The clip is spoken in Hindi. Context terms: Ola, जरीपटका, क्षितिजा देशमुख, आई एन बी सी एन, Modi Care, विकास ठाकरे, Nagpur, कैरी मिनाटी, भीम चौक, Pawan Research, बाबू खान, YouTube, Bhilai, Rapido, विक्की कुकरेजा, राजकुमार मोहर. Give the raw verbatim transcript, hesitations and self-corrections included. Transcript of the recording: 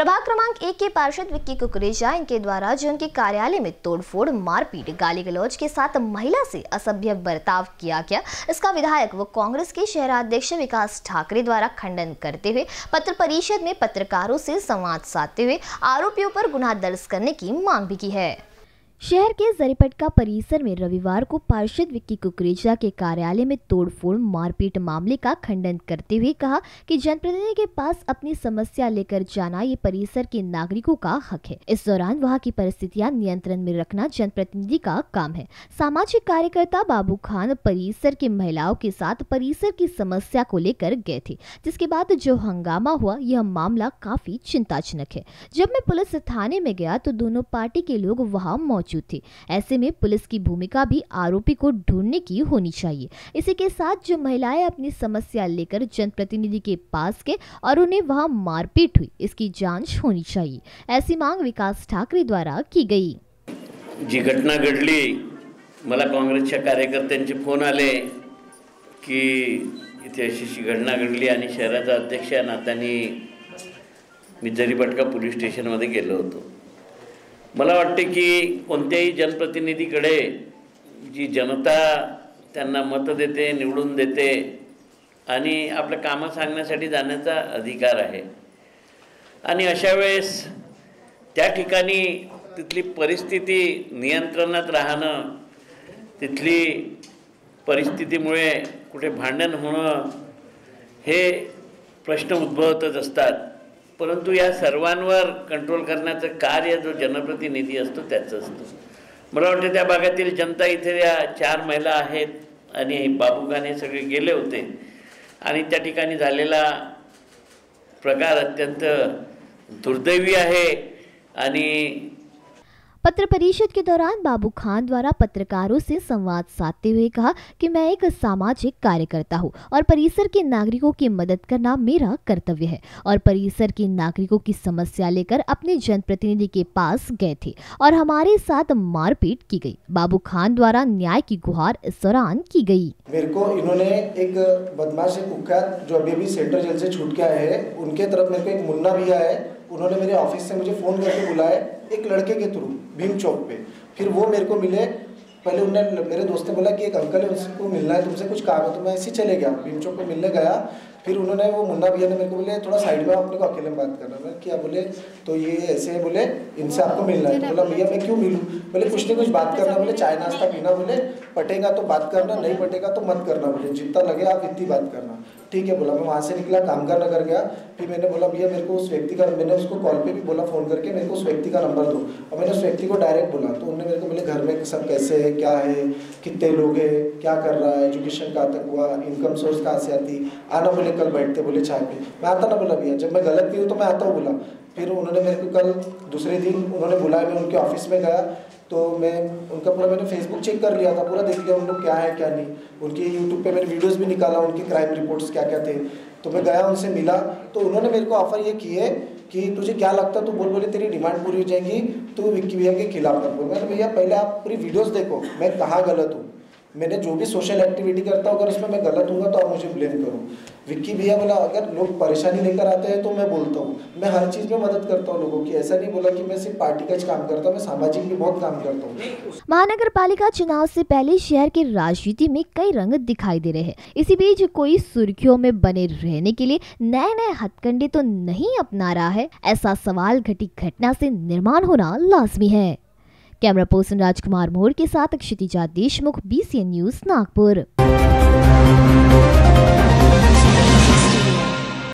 प्रभाग क्रमांक एक के पार्षद विक्की कुकरेजा इनके द्वारा जो उनके कार्यालय में तोड़फोड़, मारपीट, गाली गलौज के साथ महिला से असभ्य बर्ताव किया गया, इसका विधायक व कांग्रेस के शहराध्यक्ष विकास ठाकरे द्वारा खंडन करते हुए पत्र परिषद में पत्रकारों से संवाद साधते हुए आरोपियों पर गुनाह दर्ज करने की मांग भी की है। शहर के जरीपटका परिसर में रविवार को पार्षद विक्की कुकरेजा के कार्यालय में तोड़फोड़, मारपीट मामले का खंडन करते हुए कहा कि जनप्रतिनिधि के पास अपनी समस्या लेकर जाना ये परिसर के नागरिकों का हक है। इस दौरान वहां की परिस्थितियां नियंत्रण में रखना जनप्रतिनिधि का काम है। सामाजिक कार्यकर्ता बाबू खान परिसर की महिलाओं के साथ परिसर की समस्या को लेकर गए थे, जिसके बाद जो हंगामा हुआ यह मामला काफी चिंताजनक है। जब मैं पुलिस थाने में गया तो दोनों पार्टी के लोग वहाँ मौजूद थे। ऐसे में पुलिस की भूमिका भी आरोपी को ढूंढने की होनी चाहिए। इसी के साथ जो महिलाएं अपनी समस्या लेकर जनप्रतिनिधि के पास गए और उन्हें वहां मारपीट हुई, इसकी जांच होनी चाहिए, ऐसी मांग विकास ठाकरे द्वारा की गई। जी घटना घडली, मला काँग्रेसच्या कार्यकर्त्यांचे फोन आले की इथे अशी घटना घडली आणि शहराचा अध्यक्ष नातांनी मी जरीपटका पोलीस स्टेशन मध्ये गेलो होतो। मला वाटते की कोणत्याही जनप्रतिनिधीकडे जी जनता त्यांना मत देते, निवडून देते आणि आपले काम सांगण्यासाठी जाण्याचा अधिकार आहे आणि अशा वेळेस त्या ठिकाणी तिथली परिस्थिती नियंत्रणात राहणं, तिथली परिस्थितीमुळे कुठे भांडण होणं हे प्रश्न उद्भवतच असतात। परंतु या सर्वांवर कंट्रोल करण्याचं कार्य जो जनप्रतिनिधी असतो त्याचं असतं। मला वाटतं त्या भागातील जनता, इथे या चार महिला आहेत आणि बाबूखाने सगळे गेले होते आणि त्या ठिकाणी झालेला प्रकार अत्यंत दुर्दैवी आहे। आणि पत्र परिषद के दौरान बाबू खान द्वारा पत्रकारों से संवाद साधते हुए कहा कि मैं एक सामाजिक कार्यकर्ता हूं और परिसर के नागरिकों की मदद करना मेरा कर्तव्य है और परिसर के नागरिकों की समस्या लेकर अपने जनप्रतिनिधि के पास गए थे और हमारे साथ मारपीट की गई। बाबू खान द्वारा न्याय की गुहार इस दौरान की गई। मेरे को इन्होंने एक बदमाश कुख्यात जो अभी भी सेंट्रल जेल से छूट के आए हैं, उनके तरफ मेरे को एक मुन्ना भैया है, उन्होंने मेरे ऑफिस से मुझे फ़ोन करके बुलाया एक लड़के के थ्रू भीम चौक पे। फिर वो मेरे को मिले, पहले उन्होंने मेरे दोस्त ने बोला कि एक अंकल है उनको मिलना है, तुमसे कुछ काम है, तो मैं ऐसे ही चले गया भीम चौक पे मिलने गया। फिर उन्होंने वो मुन्ना भैया ने मेरे को बोले थोड़ा साइड में अपने को अकेले में बात करना है, क्या बोले तो ये ऐसे है, बोले इनसे आपको मिलना है। बोला भैया मैं क्यों मिलूँ, बोले कुछ नहीं कुछ बात करना, बोले चाय नाश्ता पीना, बोले पटेगा तो बात करना, नहीं पटेगा तो मत करना, बोले जितना लगे आप इतनी बात करना, ठीक है। बोला मैं वहाँ से निकला, काम करना कर गया। फिर मैंने बोला भैया मेरे को उस व्यक्ति का, मैंने उसको कॉल पे भी बोला फ़ोन करके मेरे को उस व्यक्ति का नंबर दो और मैंने उस व्यक्ति को डायरेक्ट बोला। तो उन्होंने मेरे को बोले घर में सब कैसे है, क्या है, कितने लोग हैं, क्या कर रहा है, एजुकेशन कहाँ तक हुआ, इनकम सोर्स कहाँ से आती, आना बोले कल बैठते, बोले चाय पे। मैं आता ना बोला भैया, जब मैं गलत नहीं हूँ तो मैं आता हूँ बोला। फिर उन्होंने मेरे को कल दूसरे दिन उन्होंने बुलाया, मैं उनके ऑफिस में गया तो मैं उनका पूरा मैंने फेसबुक चेक कर लिया था, पूरा देख लिया उन लोग क्या है क्या नहीं, उनके यूट्यूब पे मैंने वीडियोस भी निकाला, उनके क्राइम रिपोर्ट्स क्या क्या थे। तो मैं गया उनसे मिला तो उन्होंने मेरे को ऑफर ये किए कि तुझे क्या लगता है तू बोल, बोले तेरी डिमांड पूरी हो जाएगी, तू विक्की भैया के खिलाफ मत बोल। मैंने भैया पहले आप पूरी वीडियोस देखो मैं कहाँ गलत हूँ, मैंने जो भी सोशल एक्टिविटी करता हूँ अगर उसमें मैं गलत हूँगा तो आप मुझे ब्लेम करो। विक्की भैया बोला अगर लोग परेशानी लेकर आते हैं तो मैं बोलता हूँ, मैं हर चीज़ में मदद करता हूँ लोगों की, ऐसा नहीं बोला कि मैं सिर्फ पार्टी का काम करता हूँ, मैं सामाजिक भी बहुत काम करता हूँ। महानगर पालिका चुनाव से पहले शहर के राजनीति में कई रंग दिखाई दे रहे हैं। इसी बीच कोई सुर्खियों में बने रहने के लिए नए नए हथकंडे तो नहीं अपना रहा है, ऐसा सवाल घटी घटना से निर्माण होना लाजमी है। कैमरा पर्सन राजकुमार मोहर के साथ क्षितिजा देशमुख, आई एन बी सी एन news Nagpur.